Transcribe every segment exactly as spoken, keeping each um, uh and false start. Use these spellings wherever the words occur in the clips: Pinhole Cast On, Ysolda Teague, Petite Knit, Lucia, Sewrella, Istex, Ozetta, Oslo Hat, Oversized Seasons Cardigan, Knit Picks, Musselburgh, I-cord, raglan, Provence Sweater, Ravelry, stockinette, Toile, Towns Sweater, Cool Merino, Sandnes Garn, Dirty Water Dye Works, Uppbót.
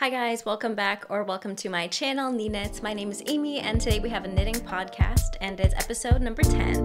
Hi guys, welcome back or welcome to my channel, N E Knits. My name is Amy and today we have a knitting podcast and it's episode number ten.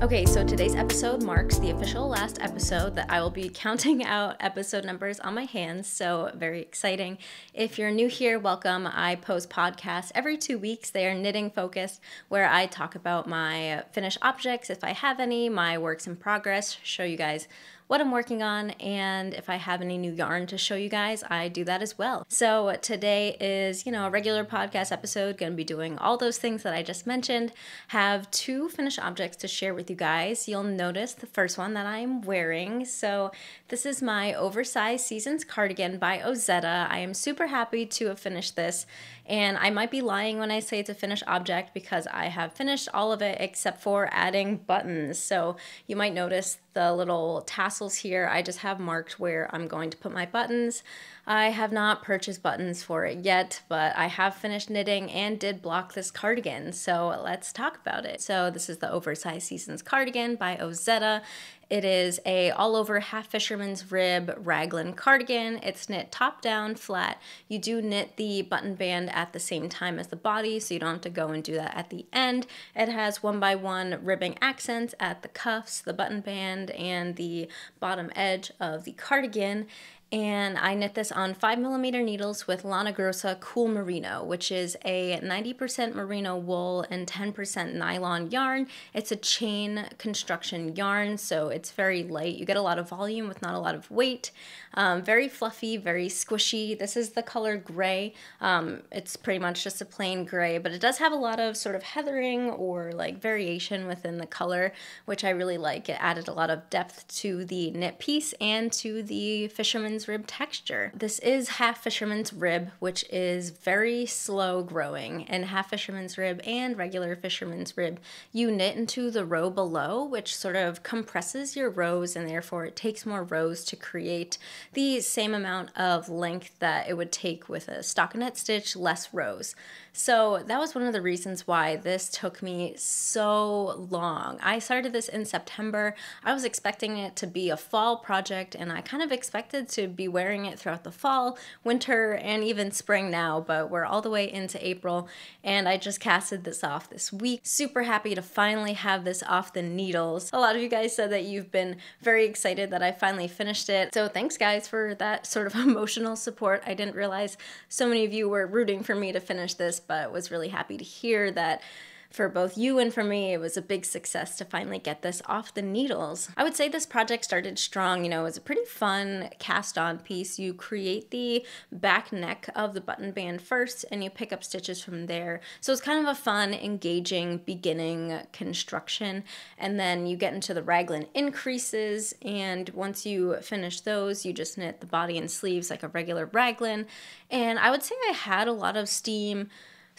Okay, so today's episode marks the official last episode that I will be counting out episode numbers on my hands, so very exciting. If you're new here, welcome. I post podcasts every two weeks. They are knitting focused, where I talk about my finished objects, if I have any, my works in progress, show you guys what I'm working on, and if I have any new yarn to show you guys, I do that as well. So today is, you know, a regular podcast episode, gonna be doing all those things that I just mentioned. Have two finished objects to share with you guys. You'll notice the first one that I'm wearing. So this is my oversized seasons cardigan by Ozetta. I am super happy to have finished this, and I might be lying when I say it's a finished object because I have finished all of it except for adding buttons. So you might notice the little tassels here, I just have marked where I'm going to put my buttons. I have not purchased buttons for it yet, but I have finished knitting and did block this cardigan, so let's talk about it. So this is the Oversized Seasons Cardigan by Ozetta. It is a all-over half fisherman's rib raglan cardigan. It's knit top-down, flat. You do knit the button band at the same time as the body, so you don't have to go and do that at the end. It has one-by-one ribbing accents at the cuffs, the button band, and the bottom edge of the cardigan. And I knit this on five millimeter needles with Lana Grossa Cool Merino, which is a ninety percent merino wool and ten percent nylon yarn. It's a chain construction yarn, so it's very light. You get a lot of volume with not a lot of weight. Um, very fluffy, very squishy. This is the color gray. Um, it's pretty much just a plain gray, but it does have a lot of sort of heathering or like variation within the color, which I really like. It added a lot of depth to the knit piece and to the fisherman's rib texture. This is half fisherman's rib, which is very slow growing, and half fisherman's rib and regular fisherman's rib you knit into the row below, which sort of compresses your rows, and therefore it takes more rows to create the same amount of length that it would take with a stockinette stitch, less rows. So that was one of the reasons why this took me so long. I started this in September. I was expecting it to be a fall project, and I kind of expected to be wearing it throughout the fall, winter, and even spring now, but we're all the way into April and I just casted this off this week. Super happy to finally have this off the needles. A lot of you guys said that you've been very excited that I finally finished it, so thanks guys for that sort of emotional support. I didn't realize so many of you were rooting for me to finish this, but was really happy to hear that for both you and for me, it was a big success to finally get this off the needles. I would say this project started strong. You know, it was a pretty fun cast-on piece. You create the back neck of the button band first, and you pick up stitches from there. So it's kind of a fun, engaging beginning construction. And then you get into the raglan increases, and once you finish those, you just knit the body and sleeves like a regular raglan. And I would say I had a lot of steam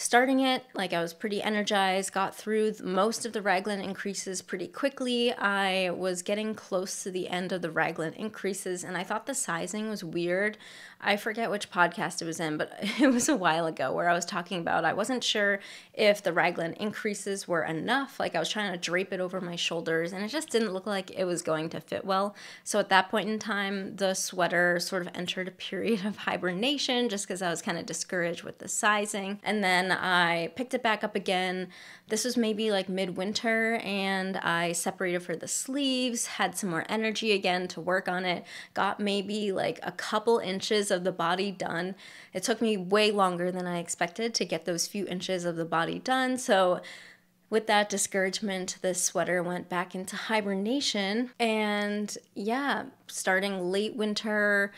starting it. Like, I was pretty energized, got through most of the raglan increases pretty quickly. I was getting close to the end of the raglan increases, and I thought the sizing was weird. I forget which podcast it was in, but it was a while ago where I was talking about I wasn't sure if the raglan increases were enough. Like, I was trying to drape it over my shoulders, and it just didn't look like it was going to fit well. So at that point in time, the sweater sort of entered a period of hibernation just because I was kind of discouraged with the sizing. And then I picked it back up again. This was maybe like midwinter, and I separated for the sleeves, had some more energy again to work on it, got maybe like a couple inches of the body done. It took me way longer than I expected to get those few inches of the body done. So with that discouragement, this sweater went back into hibernation. And yeah, starting late winter,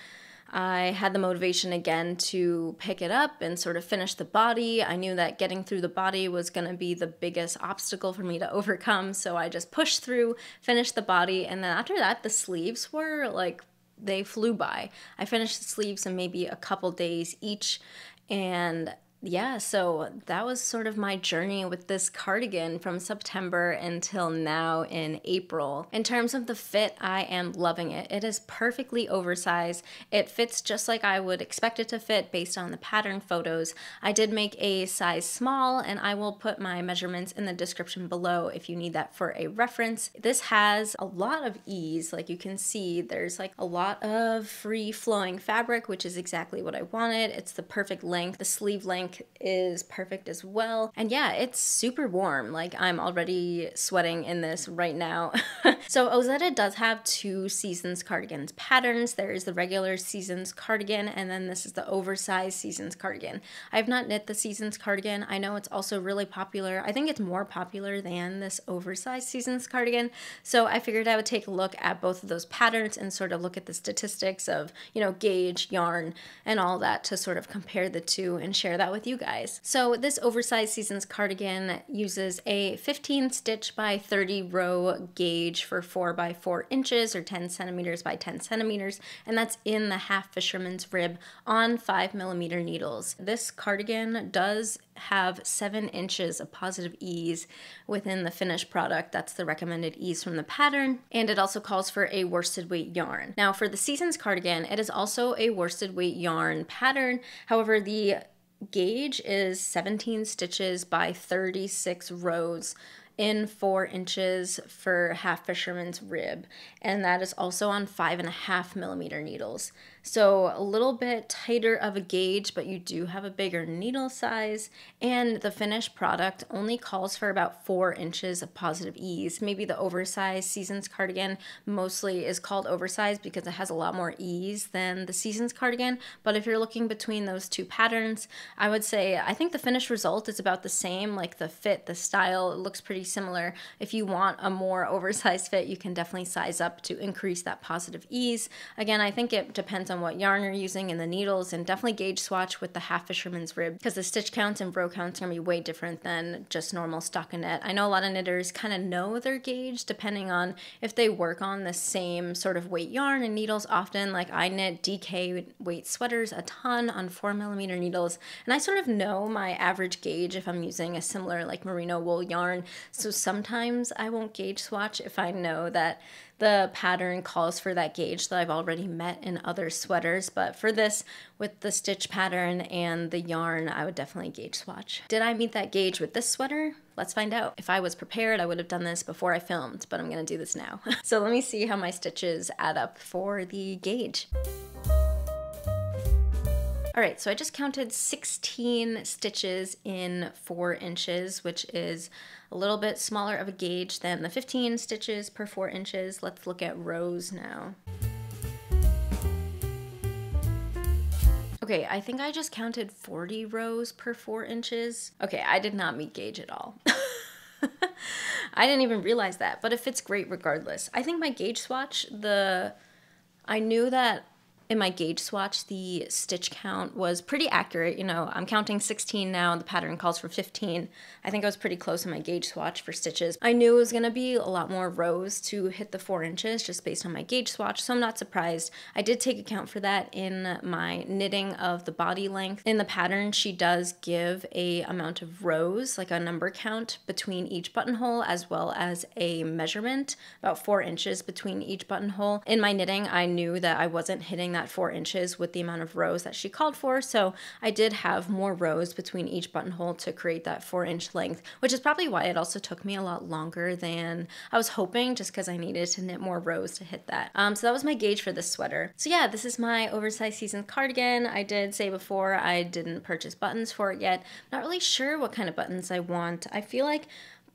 I had the motivation again to pick it up and sort of finish the body. I knew that getting through the body was going to be the biggest obstacle for me to overcome, so I just pushed through, finished the body, and then after that, the sleeves were like, they flew by. I finished the sleeves in maybe a couple days each, and yeah, so that was sort of my journey with this cardigan from September until now in April. In terms of the fit, I am loving it. It is perfectly oversized. It fits just like I would expect it to fit based on the pattern photos. I did make a size small, and I will put my measurements in the description below if you need that for a reference. This has a lot of ease. Like you can see, there's like a lot of free-flowing fabric, which is exactly what I wanted. It's the perfect length. The sleeve length is perfect as well. And yeah, it's super warm. Like I'm already sweating in this right now. So Ozetta does have two Seasons cardigans patterns. There is the regular Seasons cardigan, and then this is the oversized Seasons cardigan. I have not knit the Seasons cardigan. I know it's also really popular. I think it's more popular than this oversized Seasons cardigan. So I figured I would take a look at both of those patterns and sort of look at the statistics of, you know, gauge, yarn, and all that to sort of compare the two and share that with you guys. So this oversized Seasons cardigan uses a fifteen stitch by thirty row gauge for four by four inches or ten centimeters by ten centimeters, and that's in the half fisherman's rib on five millimeter needles. This cardigan does have seven inches of positive ease within the finished product. That's the recommended ease from the pattern, and it also calls for a worsted weight yarn. Now for the Seasons cardigan, it is also a worsted weight yarn pattern. However, the gauge is seventeen stitches by thirty-six rows in four inches for half fisherman's rib, and that is also on five and a half millimeter needles. So a little bit tighter of a gauge, but you do have a bigger needle size, and the finished product only calls for about four inches of positive ease. Maybe the oversized Seasons cardigan mostly is called oversized because it has a lot more ease than the Seasons cardigan, but if you're looking between those two patterns, I would say I think the finished result is about the same. Like the fit, the style, it looks pretty similar. If you want a more oversized fit, you can definitely size up to increase that positive ease. Again, I think it depends on what yarn you're using and the needles, and definitely gauge swatch with the half fisherman's rib because the stitch counts and row counts are going to be way different than just normal stockinette. I know a lot of knitters kind of know their gauge depending on if they work on the same sort of weight yarn and needles often. Like I knit D K weight sweaters a ton on four millimeter needles, and I sort of know my average gauge if I'm using a similar like merino wool yarn. So sometimes I won't gauge swatch if I know that the pattern calls for that gauge that I've already met in other sweaters, but for this, with the stitch pattern and the yarn, I would definitely gauge swatch. Did I meet that gauge with this sweater? Let's find out. If I was prepared, I would have done this before I filmed, but I'm gonna do this now. So let me see how my stitches add up for the gauge. All right, so I just counted sixteen stitches in four inches, which is a little bit smaller of a gauge than the fifteen stitches per four inches. Let's look at rows now. Okay, I think I just counted forty rows per four inches. Okay, I did not meet gauge at all. I didn't even realize that, but it fits great regardless. I think my gauge swatch, the, I knew that in my gauge swatch, the stitch count was pretty accurate. You know, I'm counting sixteen now, the pattern calls for fifteen. I think I was pretty close in my gauge swatch for stitches. I knew it was gonna be a lot more rows to hit the four inches just based on my gauge swatch, so I'm not surprised. I did take account for that in my knitting of the body length. In the pattern, she does give a amount of rows, like a number count between each buttonhole, as well as a measurement, about four inches between each buttonhole. In my knitting, I knew that I wasn't hitting that four inches with the amount of rows that she called for, so I did have more rows between each buttonhole to create that four inch length, which is probably why it also took me a lot longer than I was hoping, just because I needed to knit more rows to hit that. Um, so that was my gauge for this sweater. So yeah, this is my oversized Seasons cardigan. I did say before I didn't purchase buttons for it yet. Not really sure what kind of buttons I want. I feel like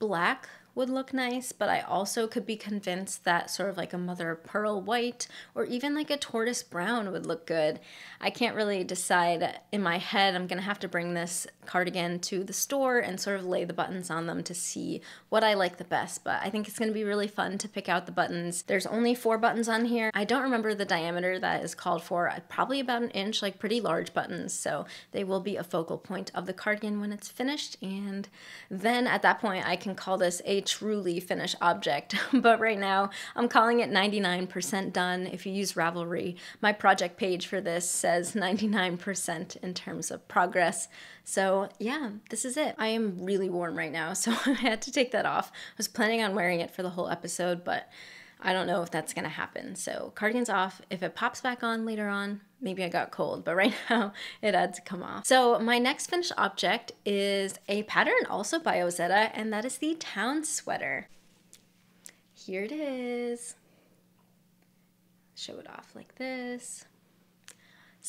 black would look nice, but I also could be convinced that sort of like a mother of pearl white or even like a tortoise brown would look good. I can't really decide in my head. I'm gonna have to bring this cardigan to the store and sort of lay the buttons on them to see what I like the best, but I think it's gonna be really fun to pick out the buttons. There's only four buttons on here. I don't remember the diameter that is called for, probably about an inch, like pretty large buttons, so they will be a focal point of the cardigan when it's finished, and then at that point I can call this a truly finished object, but right now I'm calling it ninety-nine percent done. If you use Ravelry, my project page for this says ninety-nine percent in terms of progress. So yeah, this is it. I am really warm right now, so I had to take that off. I was planning on wearing it for the whole episode, but I don't know if that's gonna happen. So cardigan's off. If it pops back on later on, maybe I got cold, but right now it had to come off. So my next finished object is a pattern also by Ozetta, and that is the Town Sweater. Here it is. Show it off like this.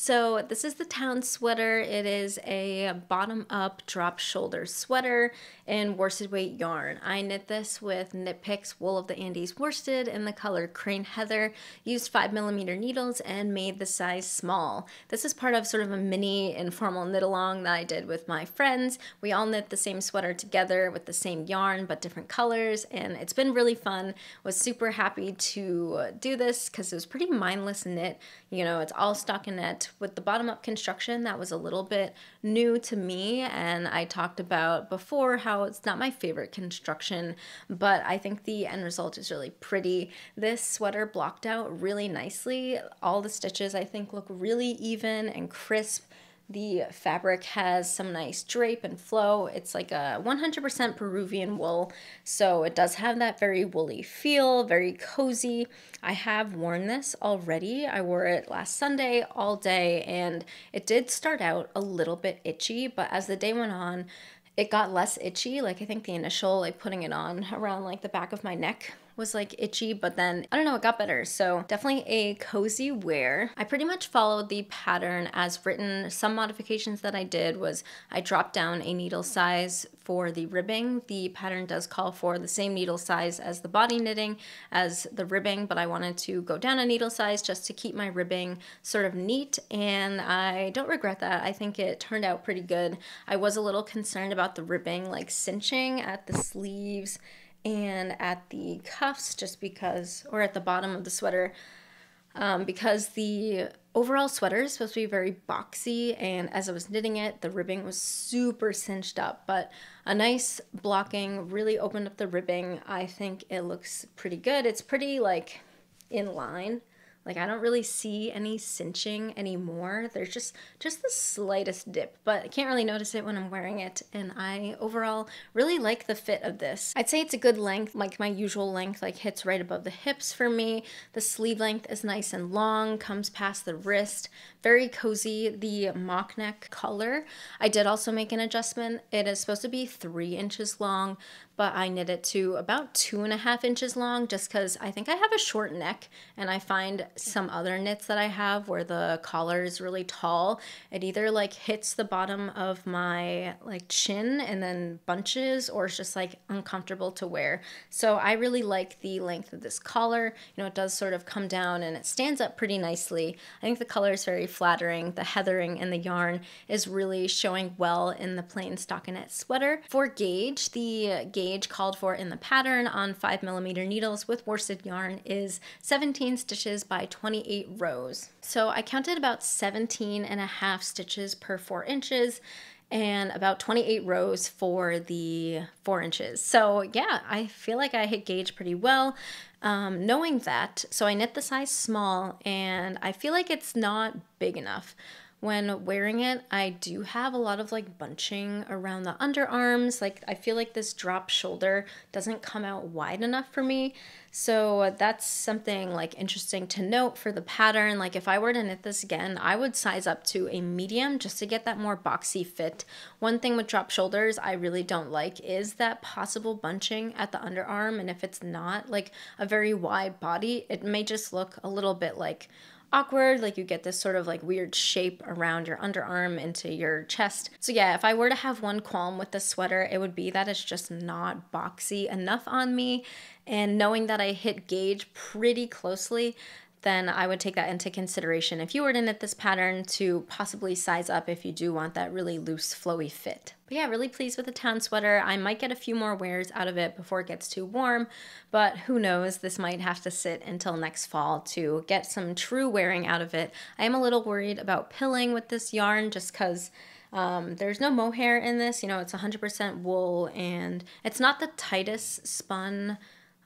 So this is the Town Sweater. It is a bottom-up drop shoulder sweater in worsted weight yarn. I knit this with Knit Picks Wool of the Andes worsted in the color Crane Heather, used five millimeter needles and made the size small. This is part of sort of a mini informal knit-along that I did with my friends. We all knit the same sweater together with the same yarn but different colors, and it's been really fun. Was super happy to do this because it was pretty mindless knit. You know, it's all stockinette with the bottom-up construction. That was a little bit new to me, and I talked about before how it's not my favorite construction, but I think the end result is really pretty. This sweater blocked out really nicely. All the stitches I think look really even and crisp. The fabric has some nice drape and flow. It's like a one hundred percent Peruvian wool, so it does have that very woolly feel, very cozy. I have worn this already. I wore it last Sunday all day, and it did start out a little bit itchy, but as the day went on, it got less itchy. Like I think the initial, like putting it on around like the back of my neck was like itchy, but then I don't know, it got better. So definitely a cozy wear. I pretty much followed the pattern as written. Some modifications that I did was I dropped down a needle size for the ribbing. The pattern does call for the same needle size as the body knitting as the ribbing, but I wanted to go down a needle size just to keep my ribbing sort of neat, and I don't regret that. I think it turned out pretty good. I was a little concerned about the ribbing like cinching at the sleeves and at the cuffs, just because, or at the bottom of the sweater, um, because the overall sweater is supposed to be very boxy, and as I was knitting it, the ribbing was super cinched up, but a nice blocking really opened up the ribbing. I think it looks pretty good. It's pretty like in line. Like I don't really see any cinching anymore. There's just, just the slightest dip, but I can't really notice it when I'm wearing it. And I overall really like the fit of this. I'd say it's a good length, like my usual length, like hits right above the hips for me. The sleeve length is nice and long, comes past the wrist, very cozy. The mock neck color, I did also make an adjustment. It is supposed to be three inches long, but I knit it to about two and a half inches long just because I think I have a short neck, and I find some other knits that I have where the collar is really tall, it either like hits the bottom of my like chin and then bunches, or it's just like uncomfortable to wear. So I really like the length of this collar. You know, it does sort of come down and it stands up pretty nicely. I think the color is very flattering. The heathering and the yarn is really showing well in the plain stockinette sweater. For gauge, the gauge called for in the pattern on five millimeter needles with worsted yarn is seventeen stitches by twenty-eight rows. So I counted about seventeen and a half stitches per four inches and about twenty-eight rows for the four inches. So yeah, I feel like I hit gauge pretty well. Um, knowing that, so I knit the size small, and I feel like it's not big enough. When wearing it, I do have a lot of like bunching around the underarms. Like I feel like this drop shoulder doesn't come out wide enough for me. So that's something like interesting to note for the pattern. Like if I were to knit this again, I would size up to a medium just to get that more boxy fit. One thing with drop shoulders I really don't like is that possible bunching at the underarm. And if it's not like a very wide body, it may just look a little bit like awkward, like you get this sort of like weird shape around your underarm into your chest. So yeah, if I were to have one qualm with this sweater, it would be that it's just not boxy enough on me. And knowing that I hit gauge pretty closely, then I would take that into consideration if you were to knit this pattern to possibly size up if you do want that really loose, flowy fit. But yeah, really pleased with the Town Sweater. I might get a few more wears out of it before it gets too warm, but who knows, this might have to sit until next fall to get some true wearing out of it. I am a little worried about pilling with this yarn just because Um, there's no mohair in this, you know, it's one hundred percent wool, and it's not the tightest spun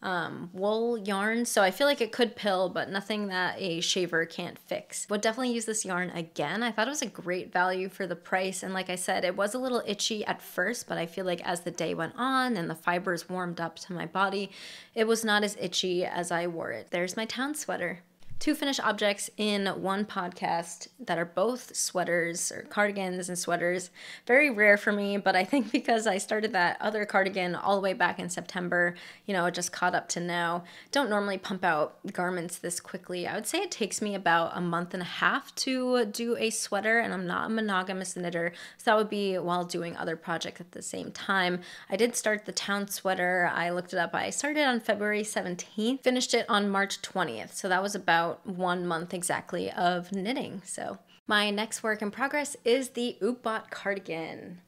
um, wool yarn, so I feel like it could pill, but nothing that a shaver can't fix. Would definitely use this yarn again. I thought it was a great value for the price, and like I said, it was a little itchy at first, but I feel like as the day went on and the fibers warmed up to my body, it was not as itchy as I wore it. There's my town sweater. Two finished objects in one podcast that are both sweaters, or cardigans and sweaters. Very rare for me, but I think because I started that other cardigan all the way back in September, you know, it just caught up to now. Don't normally pump out garments this quickly. I would say it takes me about a month and a half to do a sweater, and I'm not a monogamous knitter, so that would be while doing other projects at the same time. I did start the town sweater. I looked it up. I started on February seventeenth, finished it on March twentieth, so that was about one month exactly of knitting. So my next work in progress is the Uppbót cardigan.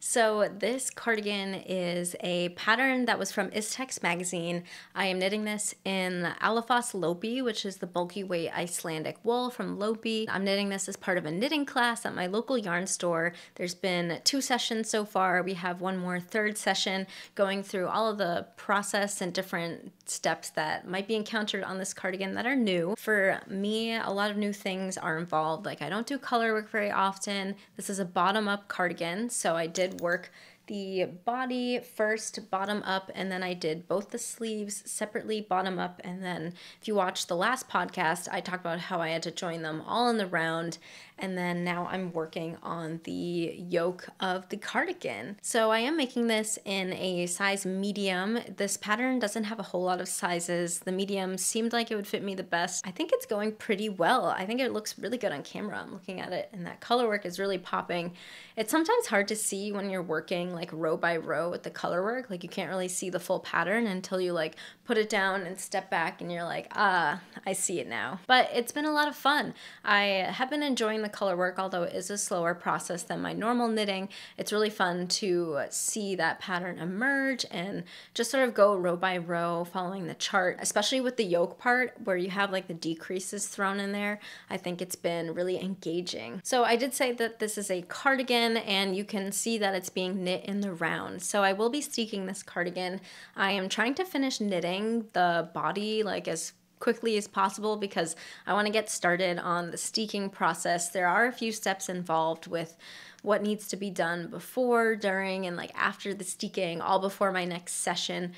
So this cardigan is a pattern that was from Istex magazine. I am knitting this in Álafosslopi, which is the bulky weight Icelandic wool from Lopi. I'm knitting this as part of a knitting class at my local yarn store. There's been two sessions so far. We have one more third session going through all of the process and different steps that might be encountered on this cardigan that are new. For me, a lot of new things are involved. Like, I don't do color work very often. This is a bottom-up cardigan, so I did work the body first bottom up, and then I did both the sleeves separately bottom up, and then if you watched the last podcast, I talked about how I had to join them all in the round, and then now I'm working on the yoke of the cardigan. So I am making this in a size medium. This pattern doesn't have a whole lot of sizes. The medium seemed like it would fit me the best. I think it's going pretty well. I think it looks really good on camera. I'm looking at it, and that color work is really popping. It's sometimes hard to see when you're working like row by row with the color work, like you can't really see the full pattern until you like put it down and step back and you're like, ah, I see it now. But it's been a lot of fun. I have been enjoying the color work, although it is a slower process than my normal knitting. It's really fun to see that pattern emerge and just sort of go row by row following the chart, especially with the yoke part where you have like the decreases thrown in there. I think it's been really engaging. So I did say that this is a cardigan, and you can see that it's being knit in the round. So I will be stitching this cardigan. I am trying to finish knitting the body like as quickly as possible because I want to get started on the steeking process. There are a few steps involved with what needs to be done before, during, and like after the steeking, all before my next session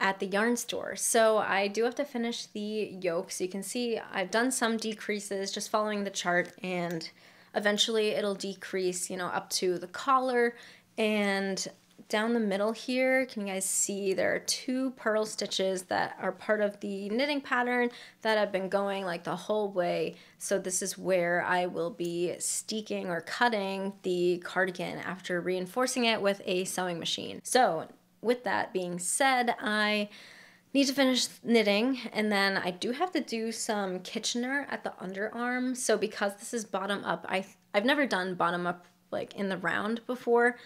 at the yarn store. So I do have to finish the yoke. So you can see I've done some decreases just following the chart, and eventually it'll decrease, you know, up to the collar. And down the middle here, can you guys see there are two purl stitches that are part of the knitting pattern that have been going like the whole way. So this is where I will be steeking or cutting the cardigan after reinforcing it with a sewing machine. So with that being said, I need to finish knitting, and then I do have to do some Kitchener at the underarm. So because this is bottom up, I, I've never done bottom up like in the round before.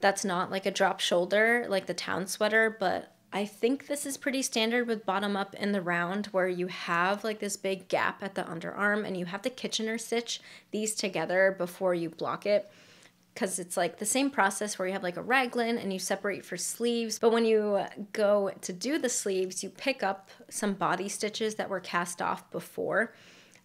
That's not like a drop shoulder like the town sweater, but I think this is pretty standard with bottom up in the round where you have like this big gap at the underarm and you have to Kitchener stitch these together before you block it, because it's like the same process where you have like a raglan and you separate for sleeves. But when you go to do the sleeves, you pick up some body stitches that were cast off before.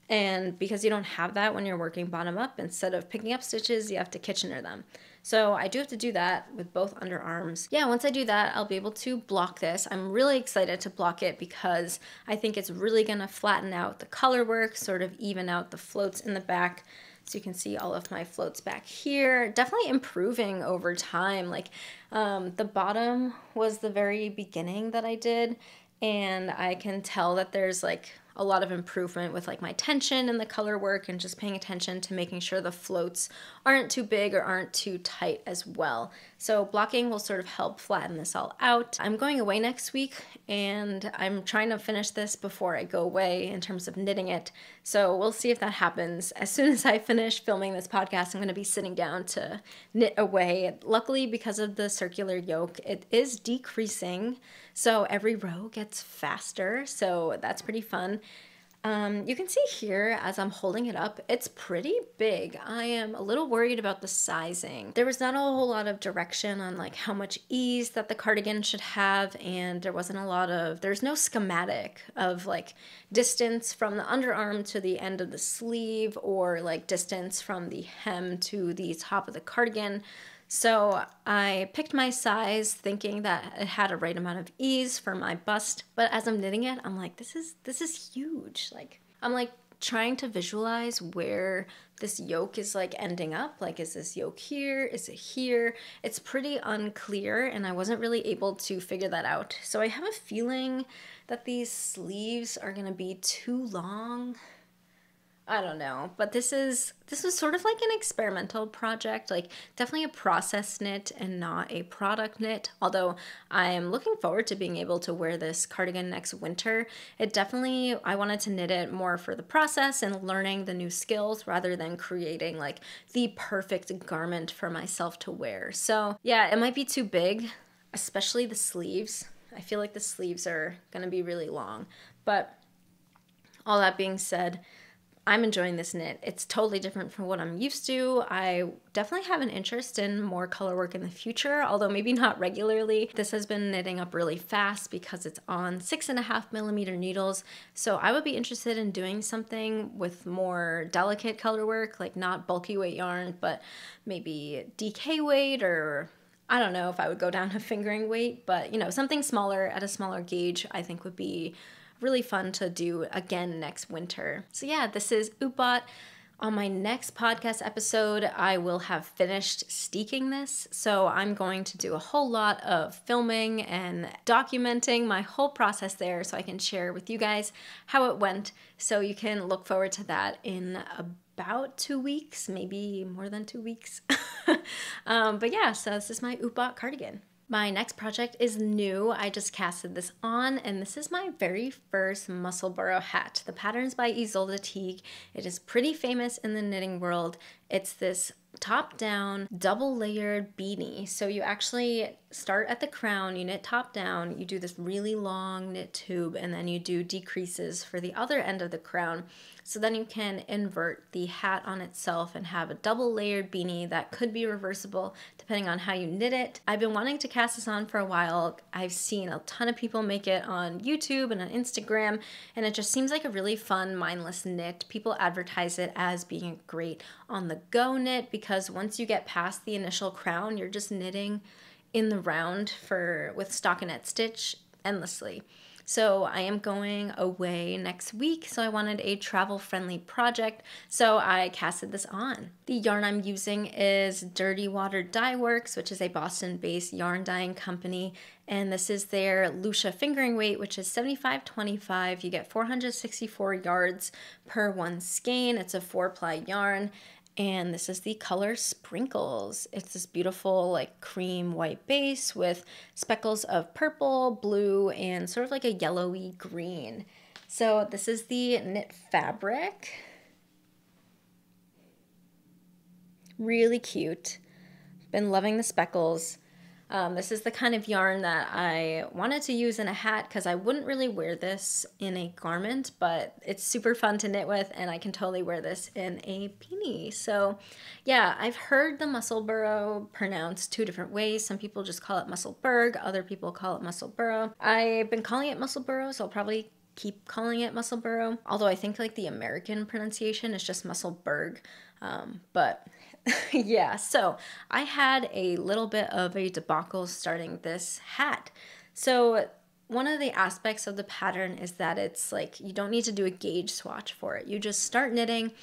And because you don't have that when you're working bottom up, instead of picking up stitches, you have to Kitchener them. So I do have to do that with both underarms. Yeah, once I do that, I'll be able to block this. I'm really excited to block it because I think it's really gonna flatten out the color work, sort of even out the floats in the back. So you can see all of my floats back here. Definitely improving over time. Like um, the bottom was the very beginning that I did, and I can tell that there's like a lot of improvement with like my tension and the color work, and just paying attention to making sure the floats aren't too big or aren't too tight as well. So blocking will sort of help flatten this all out. I'm going away next week, and I'm trying to finish this before I go away in terms of knitting it. So we'll see if that happens. As soon as I finish filming this podcast, I'm gonna be sitting down to knit away. Luckily, because of the circular yoke, it is decreasing. So every row gets faster. So that's pretty fun. Um, you can see here as I'm holding it up, it's pretty big. I am a little worried about the sizing. There was not a whole lot of direction on like how much ease that the cardigan should have, and there wasn't a lot of, there's no schematic of like distance from the underarm to the end of the sleeve, or like distance from the hem to the top of the cardigan. So I picked my size thinking that it had a right amount of ease for my bust, but as I'm knitting it, I'm like, this is this is huge. Like, I'm like trying to visualize where this yoke is like ending up. Like, is this yoke here? Is it here? It's pretty unclear, and I wasn't really able to figure that out. So I have a feeling that these sleeves are gonna be too long. I don't know, but this is this was sort of like an experimental project, like definitely a process knit and not a product knit, although I'm looking forward to being able to wear this cardigan next winter. It definitely, I wanted to knit it more for the process and learning the new skills rather than creating like the perfect garment for myself to wear. So yeah, it might be too big, especially the sleeves. I feel like the sleeves are gonna be really long, but all that being said, I'm enjoying this knit. It's totally different from what I'm used to. I definitely have an interest in more color work in the future, although maybe not regularly. This has been knitting up really fast because it's on six and a half millimeter needles. So I would be interested in doing something with more delicate color work, like not bulky weight yarn, but maybe D K weight, or I don't know if I would go down to fingering weight, but you know, something smaller at a smaller gauge I think would be really fun to do again next winter. So yeah, this is Uppbót. On my next podcast episode, I will have finished steeking this, so I'm going to do a whole lot of filming and documenting my whole process there so I can share with you guys how it went. So you can look forward to that in about two weeks, maybe more than two weeks. um, but yeah, so this is my Uppbót cardigan. My next project is new. I just casted this on, and this is my very first Musselburgh hat. The pattern's by Ysolda Teague. It is pretty famous in the knitting world. It's this top-down, double-layered beanie. So you actually start at the crown, you knit top-down, you do this really long knit tube, and then you do decreases for the other end of the crown. So then you can invert the hat on itself and have a double-layered beanie that could be reversible depending on how you knit it. I've been wanting to cast this on for a while. I've seen a ton of people make it on YouTube and on Instagram, and it just seems like a really fun, mindless knit. People advertise it as being a great on-the-go knit because once you get past the initial crown, you're just knitting in the round for with stockinette stitch endlessly. So I am going away next week, so I wanted a travel-friendly project, so I casted this on. The yarn I'm using is Dirty Water Dye Works, which is a Boston-based yarn dyeing company, and this is their Lucia fingering weight, which is seventy-five twenty-five. You get four hundred sixty-four yards per one skein. It's a four-ply yarn. And this is the color Sprinkles. It's this beautiful like cream white base with speckles of purple, blue, and sort of like a yellowy green. So this is the knit fabric. Really cute. Been loving the speckles. Um, this is the kind of yarn that I wanted to use in a hat because I wouldn't really wear this in a garment, but it's super fun to knit with, and I can totally wear this in a beanie. So yeah, I've heard the Musselburgh pronounced two different ways. Some people just call it Musselburgh, other people call it Musselburgh. I've been calling it Musselburgh, so I'll probably keep calling it Musselburgh, although I think like the American pronunciation is just Musselburgh, um, but yeah, so I had a little bit of a debacle starting this hat. So one of the aspects of the pattern is that it's like you don't need to do a gauge swatch for it. You just start knitting,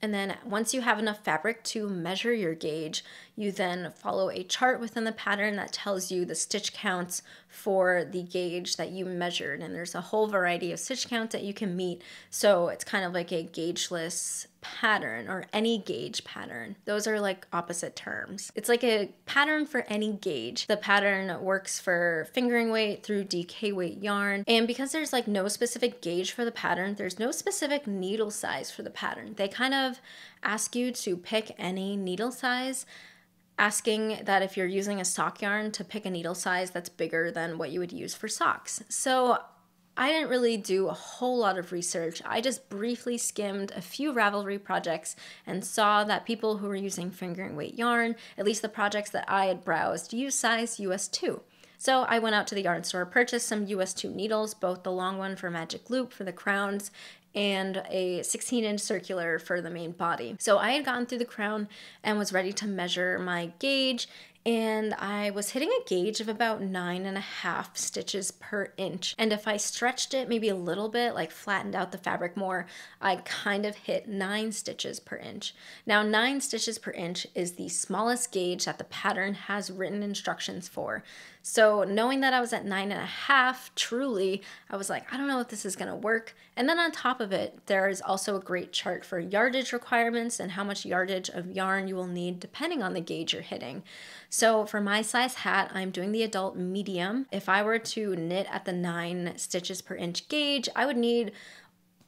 and then once you have enough fabric to measure your gauge, you then follow a chart within the pattern that tells you the stitch counts for the gauge that you measured. And there's a whole variety of stitch counts that you can meet. So it's kind of like a gaugeless pattern, or any gauge pattern. Those are like opposite terms. It's like a pattern for any gauge. The pattern works for fingering weight through D K weight yarn, and because there's like no specific gauge for the pattern, there's no specific needle size for the pattern. They kind of ask you to pick any needle size, asking that if you're using a sock yarn to pick a needle size that's bigger than what you would use for socks. So I didn't really do a whole lot of research. I just briefly skimmed a few Ravelry projects and saw that people who were using fingering weight yarn, at least the projects that I had browsed, use size U S two. So I went out to the yarn store, purchased some U S two needles, both the long one for magic loop for the crowns and a sixteen inch circular for the main body. So I had gotten through the crown and was ready to measure my gauge, and I was hitting a gauge of about nine and a half stitches per inch. And if I stretched it maybe a little bit, like flattened out the fabric more, I kind of hit nine stitches per inch. Now, nine stitches per inch is the smallest gauge that the pattern has written instructions for. So knowing that I was at nine and a half, truly, I was like, I don't know if this is gonna work. And then on top of it, there is also a great chart for yardage requirements and how much yardage of yarn you will need depending on the gauge you're hitting. So for my size hat, I'm doing the adult medium. If I were to knit at the nine stitches per inch gauge, I would need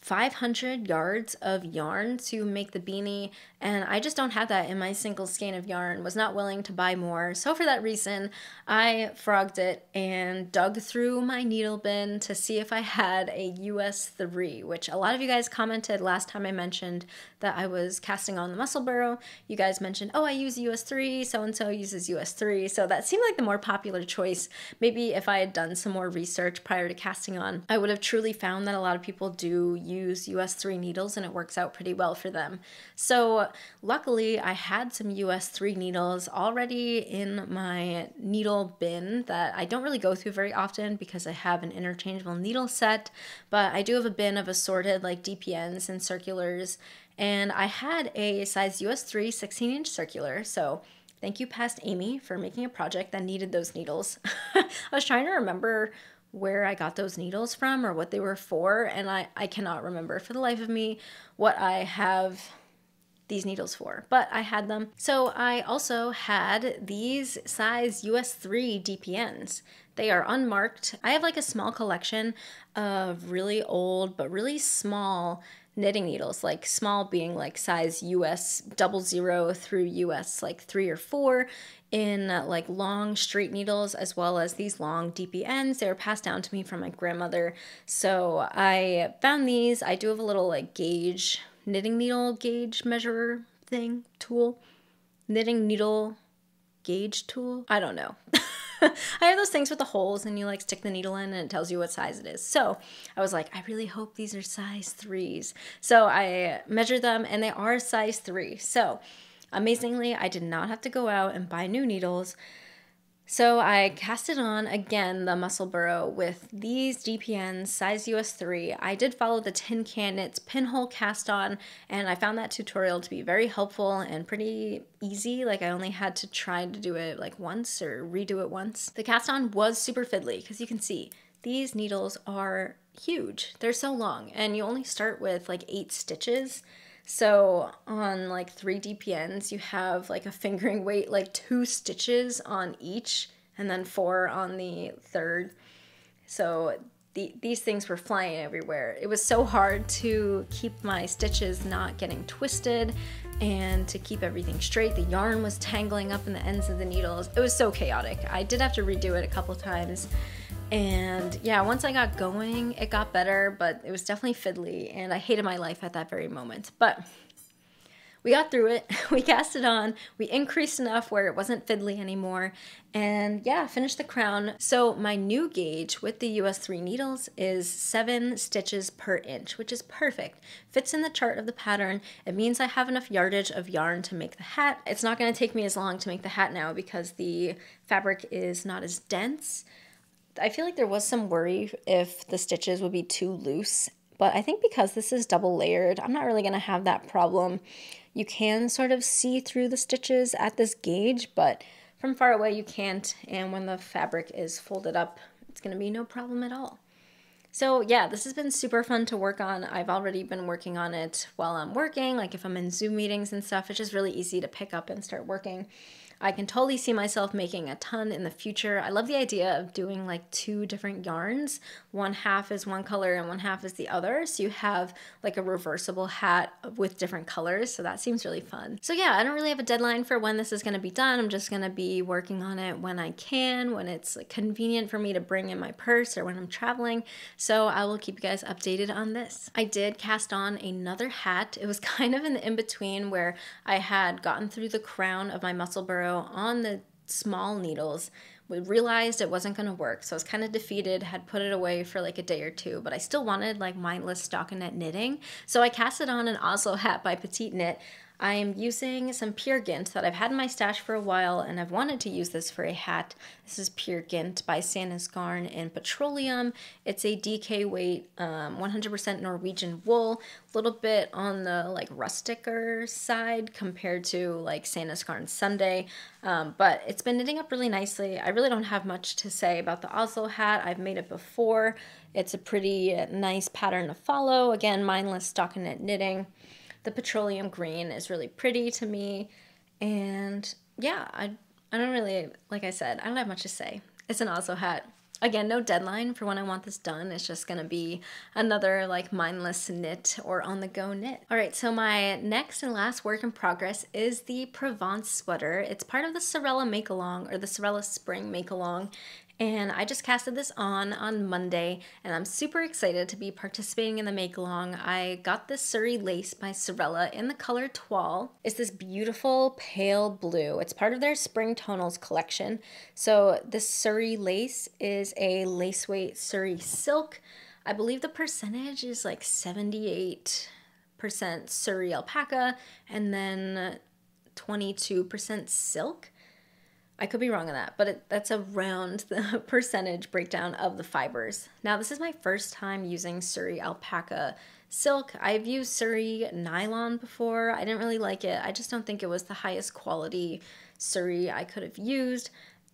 five hundred yards of yarn to make the beanie, and I just don't have that in my single skein of yarn, was not willing to buy more. So for that reason, I frogged it and dug through my needle bin to see if I had a U S three, which a lot of you guys commented last time I mentioned that I was casting on the Musselburgh. You guys mentioned, oh, I use U S three, so-and-so uses U S three, so that seemed like the more popular choice. Maybe if I had done some more research prior to casting on, I would have truly found that a lot of people do use U S three needles and it works out pretty well for them. So luckily I had some U S three needles already in my needle bin that I don't really go through very often because I have an interchangeable needle set, but I do have a bin of assorted like D P Ns and circulars, and I had a size U S three sixteen inch circular, so thank you past Amy for making a project that needed those needles. I was trying to remember where I got those needles from or what they were for, and I, I cannot remember for the life of me what I have these needles for, but I had them. So I also had these size U S three D P Ns. They are unmarked. I have like a small collection of really old but really small knitting needles, like small being like size U S double zero through U S like three or four in uh, like long straight needles, as well as these long D P Ns. They were passed down to me from my grandmother. So I found these. I do have a little like gauge, knitting needle gauge measurer thing, tool, knitting needle gauge tool. I don't know. I have those things with the holes and you like stick the needle in and it tells you what size it is. So I was like, I really hope these are size threes. So I measured them and they are size three. So amazingly, I did not have to go out and buy new needles. So I casted on again the Musselburgh with these D P Ns, size U S three. I did follow the Tin Can Knits pinhole cast on, and I found that tutorial to be very helpful and pretty easy. Like I only had to try to do it like once or redo it once. The cast on was super fiddly because you can see these needles are huge. They're so long and you only start with like eight stitches. So on like three D P Ns, you have like a fingering weight, like two stitches on each, and then four on the third. So the, these things were flying everywhere. It was so hard to keep my stitches not getting twisted and to keep everything straight. The yarn was tangling up in the ends of the needles. It was so chaotic. I did have to redo it a couple times. And yeah, once I got going, it got better, but it was definitely fiddly and I hated my life at that very moment. But we got through it, we cast it on, we increased enough where it wasn't fiddly anymore, and yeah, finished the crown. So my new gauge with the U S three needles is seven stitches per inch, which is perfect. Fits in the chart of the pattern. It means I have enough yardage of yarn to make the hat. It's not gonna take me as long to make the hat now because the fabric is not as dense. I feel like there was some worry if the stitches would be too loose, but I think because this is double layered, I'm not really going to have that problem. You can sort of see through the stitches at this gauge, but from far away you can't, and when the fabric is folded up, it's going to be no problem at all. So yeah, this has been super fun to work on. I've already been working on it while I'm working, like if I'm in Zoom meetings and stuff, it's just really easy to pick up and start working. I can totally see myself making a ton in the future. I love the idea of doing like two different yarns. One half is one color and one half is the other. So you have like a reversible hat with different colors. So that seems really fun. So yeah, I don't really have a deadline for when this is gonna be done. I'm just gonna be working on it when I can, when it's like convenient for me to bring in my purse or when I'm traveling. So I will keep you guys updated on this. I did cast on another hat. It was kind of in the in-between where I had gotten through the crown of my Musselburgh on the small needles. We realized it wasn't going to work, so I was kind of defeated, had put it away for like a day or two, but I still wanted like mindless stockinette knitting. So I casted on an Oslo hat by Petite Knit. I am using some Peer Gynt that I've had in my stash for a while, and I've wanted to use this for a hat. This is Peer Gynt by Sandnes Garn in Petroleum. It's a D K weight, um, one hundred percent Norwegian wool, a little bit on the like rusticer side compared to like Sandnes Garn Sunday, um, but it's been knitting up really nicely. I really don't have much to say about the Oslo hat. I've made it before. It's a pretty nice pattern to follow. Again, mindless stockinette knitting. The petroleum green is really pretty to me, and yeah, I, I don't really, like I said, I don't have much to say. It's an Oslo hat. Again, no deadline for when I want this done. It's just gonna be another like mindless knit or on the go knit. All right, so my next and last work in progress is the Provence sweater. It's part of the Sewrella make-along, or the Sewrella spring make-along. And I just casted this on on Monday, and I'm super excited to be participating in the make-along. I got this Suri Lace by Sewrella in the color Toile. It's this beautiful pale blue. It's part of their Spring Tonals collection. So this Suri Lace is a lace weight Suri silk. I believe the percentage is like seventy-eight percent Suri alpaca and then twenty-two percent silk. I could be wrong on that, but it, that's around the percentage breakdown of the fibers. Now, this is my first time using Suri alpaca silk. I've used Suri nylon before. I didn't really like it. I just don't think it was the highest quality Suri I could have used,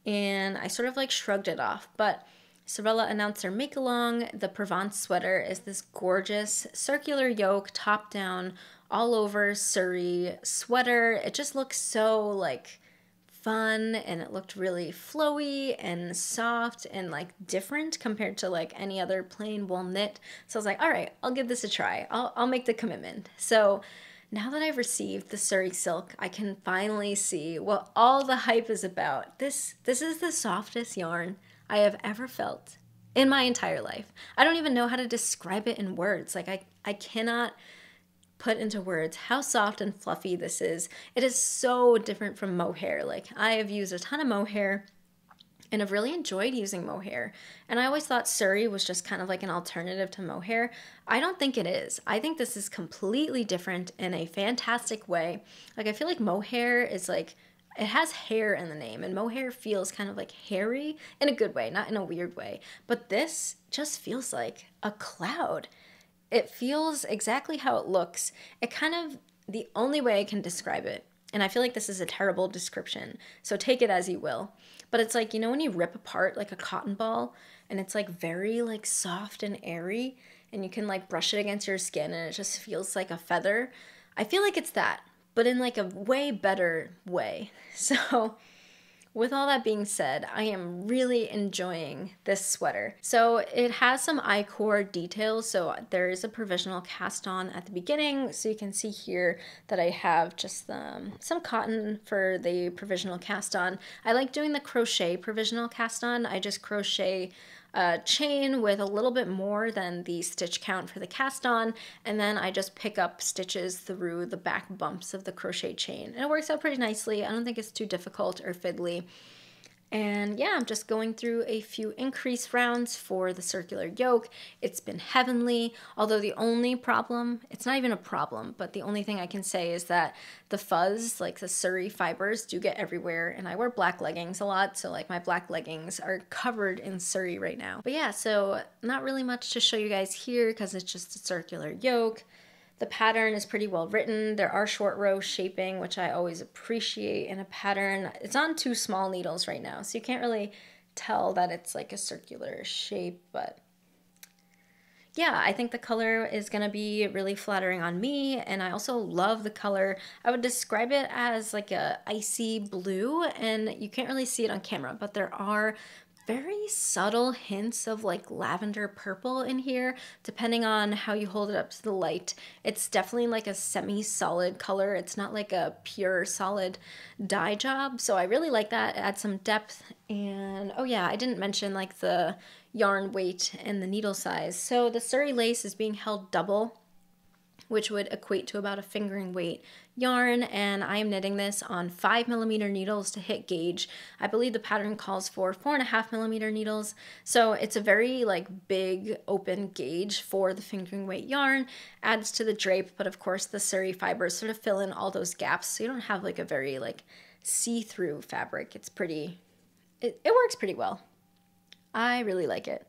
and I sort of like shrugged it off, but Sewrella announced their make-along. The Provence sweater is this gorgeous circular yoke, top-down, all-over Suri sweater. It just looks so like fun, and it looked really flowy and soft and like different compared to like any other plain wool knit. So I was like, all right, I'll give this a try. I'll, I'll make the commitment. So now that I've received the Suri silk, I can finally see what all the hype is about. This, this is the softest yarn I have ever felt in my entire life. I don't even know how to describe it in words. Like I, I cannot put into words how soft and fluffy this is. It is so different from mohair. Like I have used a ton of mohair and I've really enjoyed using mohair. And I always thought Suri was just kind of like an alternative to mohair. I don't think it is. I think this is completely different in a fantastic way. Like I feel like mohair is like, it has hair in the name, and mohair feels kind of like hairy in a good way, not in a weird way. But this just feels like a cloud. It feels exactly how it looks. It kind of, the only way I can describe it, and I feel like this is a terrible description, so take it as you will, but it's like, you know when you rip apart like a cotton ball and it's like very like soft and airy and you can like brush it against your skin and it just feels like a feather? I feel like it's that, but in like a way better way. So with all that being said, I am really enjoying this sweater. So it has some I-cord details, so there is a provisional cast on at the beginning. So you can see here that I have just um, some cotton for the provisional cast on. I like doing the crochet provisional cast on. I just crochet a chain with a little bit more than the stitch count for the cast on, and then I just pick up stitches through the back bumps of the crochet chain. And it works out pretty nicely. I don't think it's too difficult or fiddly. And yeah, I'm just going through a few increase rounds for the circular yoke. It's been heavenly, although the only problem, it's not even a problem, but the only thing I can say is that the fuzz, like the Suri fibers, do get everywhere, and I wear black leggings a lot, so like my black leggings are covered in Suri right now. But yeah, so not really much to show you guys here because it's just a circular yoke. The pattern is pretty well written. There are short row shaping, which I always appreciate in a pattern. It's on two small needles right now, so you can't really tell that it's like a circular shape, but yeah, I think the color is gonna be really flattering on me, and I also love the color. I would describe it as like a icy blue, and you can't really see it on camera, but there are very subtle hints of like lavender purple in here, depending on how you hold it up to the light. It's definitely like a semi-solid color. It's not like a pure solid dye job. So I really like that. It adds some depth. And oh yeah, I didn't mention like the yarn weight and the needle size. So the Suri lace is being held double, which would equate to about a fingering weight yarn, and I am knitting this on five millimeter needles to hit gauge. I believe the pattern calls for four and a half millimeter needles, so it's a very like big open gauge for the fingering weight yarn. Adds to the drape, but of course the Suri fibers sort of fill in all those gaps, so you don't have like a very like see-through fabric. It's pretty, it, it works pretty well. I really like it.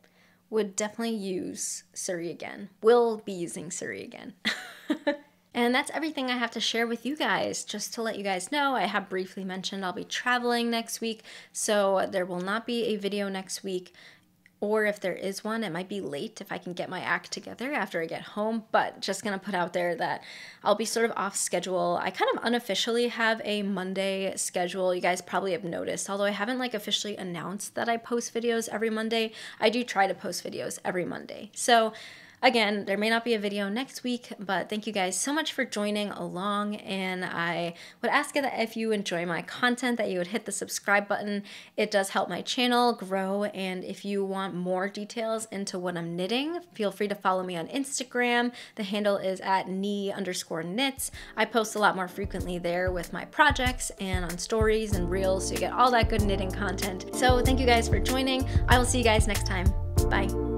Would definitely use Suri again. Will be using Suri again. And that's everything I have to share with you guys. Just to let you guys know, I have briefly mentioned I'll be traveling next week, so there will not be a video next week. Or if there is one, it might be late if I can get my act together after I get home, but just gonna put out there that I'll be sort of off schedule. I kind of unofficially have a Monday schedule. You guys probably have noticed, although I haven't like officially announced that I post videos every Monday. I do try to post videos every Monday. So again, there may not be a video next week, but thank you guys so much for joining along, and I would ask that if you enjoy my content that you would hit the subscribe button. It does help my channel grow, and if you want more details into what I'm knitting, feel free to follow me on Instagram. The handle is at N E underscore knits. I post a lot more frequently there with my projects and on stories and reels, so you get all that good knitting content. So thank you guys for joining. I will see you guys next time. Bye.